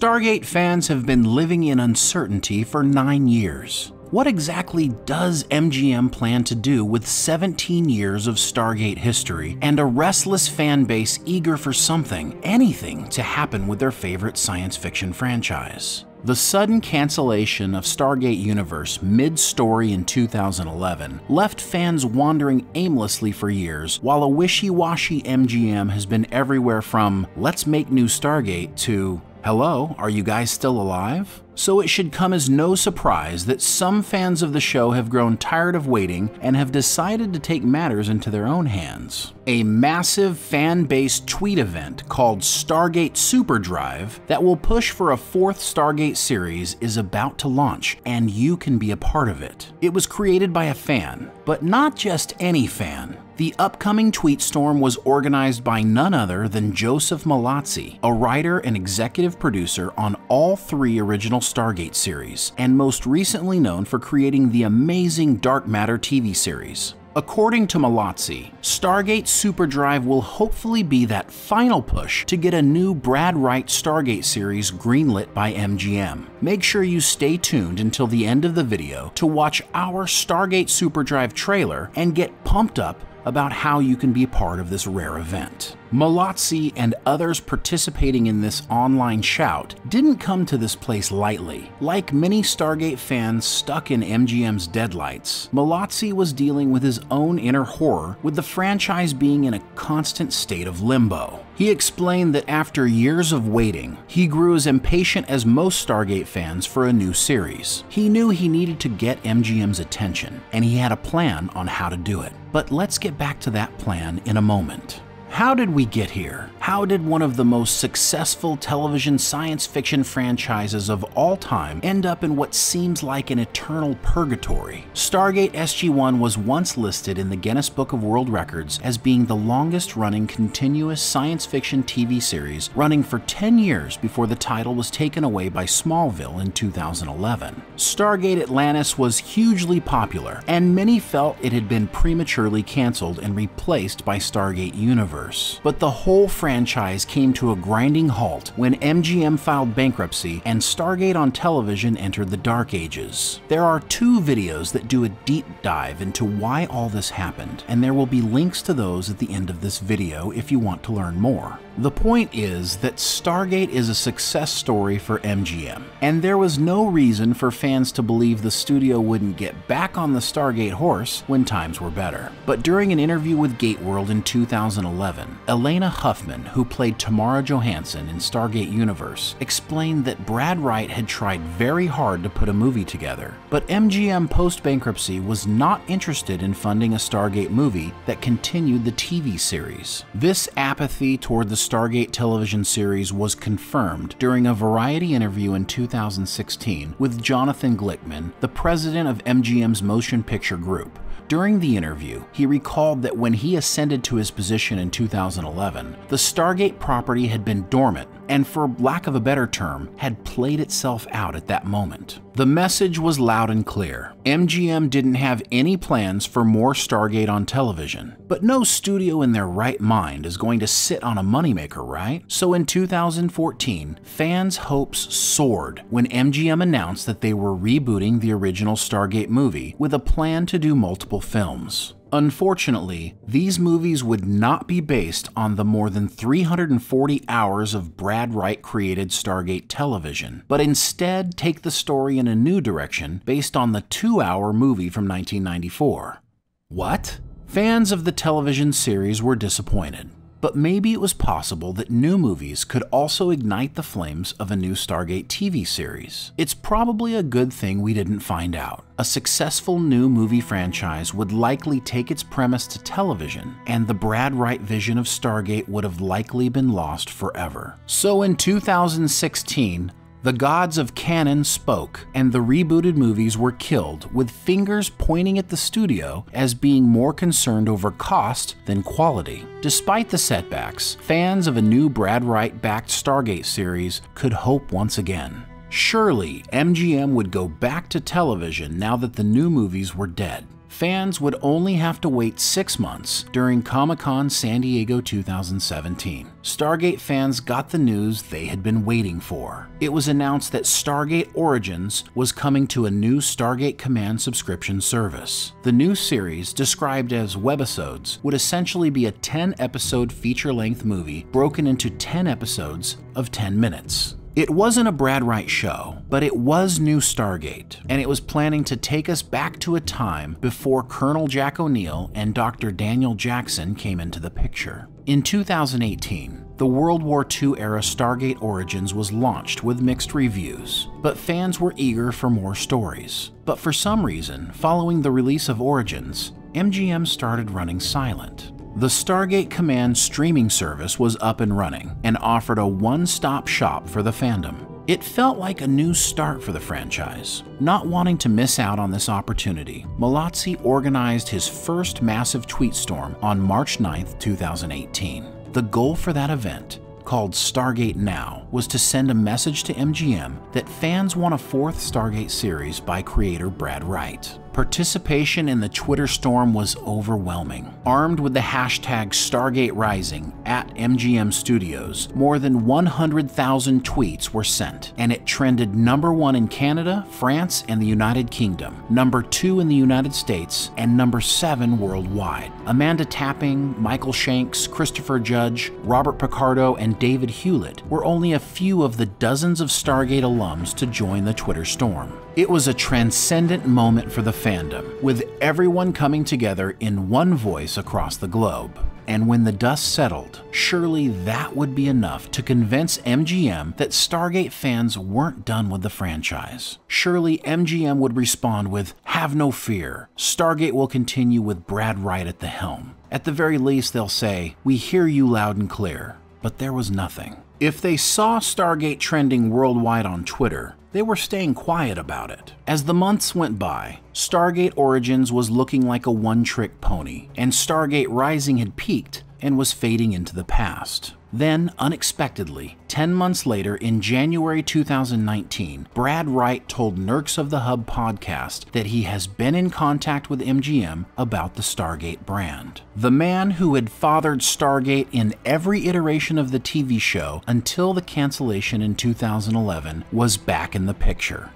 Stargate fans have been living in uncertainty for 9 years. What exactly does MGM plan to do with 17 years of Stargate history and a restless fan base eager for something, anything, to happen with their favorite science fiction franchise? The sudden cancellation of Stargate Universe mid-story in 2011 left fans wandering aimlessly for years, while a wishy-washy MGM has been everywhere from "let's make new Stargate" to "hello, are you guys still alive?" So it should come as no surprise that some fans of the show have grown tired of waiting and have decided to take matters into their own hands. A massive fan-based tweet event called Stargate Superdrive that will push for a 4th Stargate series is about to launch, and you can be a part of it. It was created by a fan, but not just any fan. The upcoming tweet storm was organized by none other than Joseph Mallozzi, a writer and executive producer on all 3 original Stargate series, and most recently known for creating the amazing Dark Matter TV series. According to Mallozzi, Stargate Superdrive will hopefully be that final push to get a new Brad Wright Stargate series greenlit by MGM. Make sure you stay tuned until the end of the video to watch our Stargate Superdrive trailer and get pumped up about how you can be part of this rare event. Mallozzi and others participating in this online shout didn't come to this place lightly. Like many Stargate fans stuck in MGM's deadlights, Mallozzi was dealing with his own inner horror, with the franchise being in a constant state of limbo. He explained that after years of waiting, he grew as impatient as most Stargate fans for a new series. He knew he needed to get MGM's attention, and he had a plan on how to do it. But let's get back to that plan in a moment. How did we get here? How did one of the most successful television science fiction franchises of all time end up in what seems like an eternal purgatory? Stargate SG-1 was once listed in the Guinness Book of World Records as being the longest-running continuous science fiction TV series, running for 10 years before the title was taken away by Smallville in 2011. Stargate Atlantis was hugely popular, and many felt it had been prematurely canceled and replaced by Stargate Universe. But the whole franchise came to a grinding halt when MGM filed bankruptcy and Stargate on television entered the Dark Ages. There are 2 videos that do a deep dive into why all this happened, and there will be links to those at the end of this video if you want to learn more. The point is that Stargate is a success story for MGM, and there was no reason for fans to believe the studio wouldn't get back on the Stargate horse when times were better. But during an interview with GateWorld in 2011, Elena Huffman, who played Tamara Johansson in Stargate Universe, explained that Brad Wright had tried very hard to put a movie together, but MGM post-bankruptcy was not interested in funding a Stargate movie that continued the TV series. This apathy toward the Stargate television series was confirmed during a Variety interview in 2016 with Jonathan Glickman, the president of MGM's Motion Picture Group. During the interview, he recalled that when he ascended to his position in 2011, the Stargate property had been dormant and, for lack of a better term, had played itself out at that moment. The message was loud and clear. MGM didn't have any plans for more Stargate on television, but no studio in their right mind is going to sit on a moneymaker, right? So in 2014, fans' hopes soared when MGM announced that they were rebooting the original Stargate movie with a plan to do multiple films. Unfortunately, these movies would not be based on the more than 340 hours of Brad Wright-created Stargate television, but instead take the story in a new direction based on the 2-hour movie from 1994. What? Fans of the television series were disappointed. But maybe it was possible that new movies could also ignite the flames of a new Stargate TV series. It's probably a good thing we didn't find out. A successful new movie franchise would likely take its premise to television, and the Brad Wright vision of Stargate would have likely been lost forever. So in 2016, the gods of canon spoke, and the rebooted movies were killed, with fingers pointing at the studio as being more concerned over cost than quality. Despite the setbacks, fans of a new Brad Wright-backed Stargate series could hope once again. Surely, MGM would go back to television now that the new movies were dead. Fans would only have to wait 6 months during Comic-Con San Diego 2017. Stargate fans got the news they had been waiting for. It was announced that Stargate Origins was coming to a new Stargate Command subscription service. The new series, described as webisodes, would essentially be a 10-episode feature-length movie broken into 10 episodes of 10 minutes. It wasn't a Brad Wright show, but it was New Stargate, and it was planning to take us back to a time before Colonel Jack O'Neill and Dr. Daniel Jackson came into the picture. In 2018, the World War II-era Stargate Origins was launched with mixed reviews, but fans were eager for more stories. But for some reason, following the release of Origins, MGM started running silent. The Stargate Command streaming service was up and running and offered a one-stop shop for the fandom. It felt like a new start for the franchise. Not wanting to miss out on this opportunity, Mallozzi organized his first massive tweet storm on March 9, 2018. The goal for that event, called Stargate Now, was to send a message to MGM that fans want a fourth Stargate series by creator Brad Wright. Participation in the Twitter storm was overwhelming. Armed with the hashtag StargateRising @MGM Studios, more than 100,000 tweets were sent, and it trended #1 in Canada, France, and the United Kingdom, #2 in the United States, and #7 worldwide. Amanda Tapping, Michael Shanks, Christopher Judge, Robert Picardo, and David Hewlett were only a few of the dozens of Stargate alums to join the Twitter storm. It was a transcendent moment for the fandom, with everyone coming together in one voice across the globe. And when the dust settled, surely that would be enough to convince MGM that Stargate fans weren't done with the franchise. Surely MGM would respond with, "Have no fear, Stargate will continue with Brad Wright at the helm." At the very least, they'll say, "We hear you loud and clear." But there was nothing. If they saw Stargate trending worldwide on Twitter, they were staying quiet about it. As the months went by, Stargate Origins was looking like a one-trick pony, and Stargate Rising had peaked and was fading into the past. Then, unexpectedly, 10 months later in January 2019, Brad Wright told Nerks of the Hub podcast that he has been in contact with MGM about the Stargate brand. The man who had fathered Stargate in every iteration of the TV show until the cancellation in 2011 was back in the picture.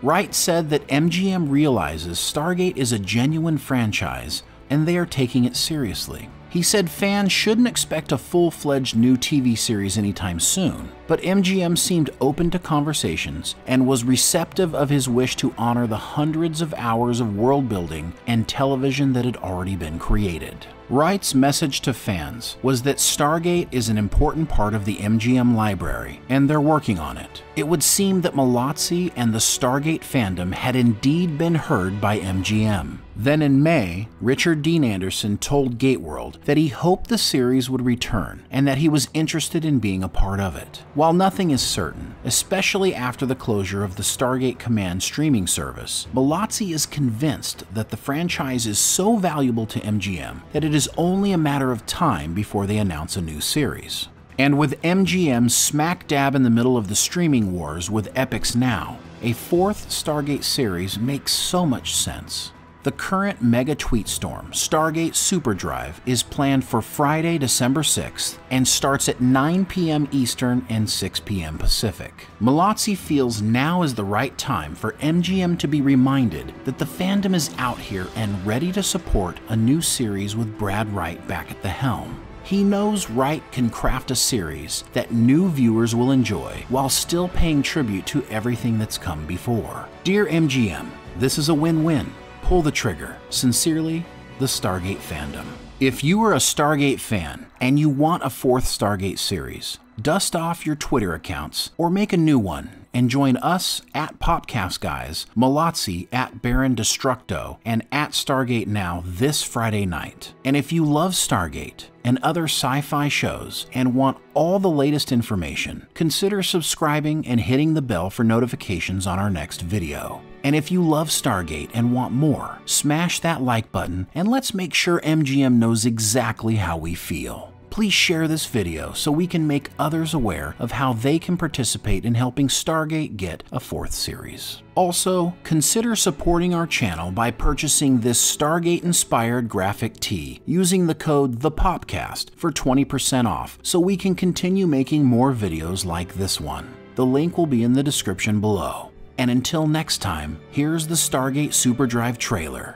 Wright said that MGM realizes Stargate is a genuine franchise and they are taking it seriously. He said fans shouldn't expect a full-fledged new TV series anytime soon, but MGM seemed open to conversations and was receptive of his wish to honor the hundreds of hours of world-building and television that had already been created. Wright's message to fans was that Stargate is an important part of the MGM library, and they're working on it. It would seem that Mallozzi and the Stargate fandom had indeed been heard by MGM. Then in May, Richard Dean Anderson told GateWorld that he hoped the series would return and that he was interested in being a part of it. While nothing is certain, especially after the closure of the Stargate Command streaming service, Mallozzi is convinced that the franchise is so valuable to MGM that it is only a matter of time before they announce a new series. And with MGM smack dab in the middle of the streaming wars with Epix Now, a fourth Stargate series makes so much sense. The current mega tweet storm, Stargate Superdrive, is planned for Friday, December 6th and starts at 9 p.m. Eastern and 6 p.m. Pacific. Mallozzi feels now is the right time for MGM to be reminded that the fandom is out here and ready to support a new series with Brad Wright back at the helm. He knows Wright can craft a series that new viewers will enjoy while still paying tribute to everything that's come before. Dear MGM, this is a win-win. Pull the trigger. Sincerely, the Stargate fandom. If you are a Stargate fan and you want a fourth Stargate series, dust off your Twitter accounts or make a new one and join us @PopcastGuys, Mallozzi @BaronDestructo, and @StargateNow this Friday night. And if you love Stargate and other sci-fi shows and want all the latest information, consider subscribing and hitting the bell for notifications on our next video. And if you love Stargate and want more, smash that like button and let's make sure MGM knows exactly how we feel. please share this video so we can make others aware of how they can participate in helping Stargate get a fourth series. Also, consider supporting our channel by purchasing this Stargate-inspired graphic tee using the code THEPOPCAST for 20% off so we can continue making more videos like this one. The link will be in the description below. And until next time, here's the Stargate Superdrive trailer.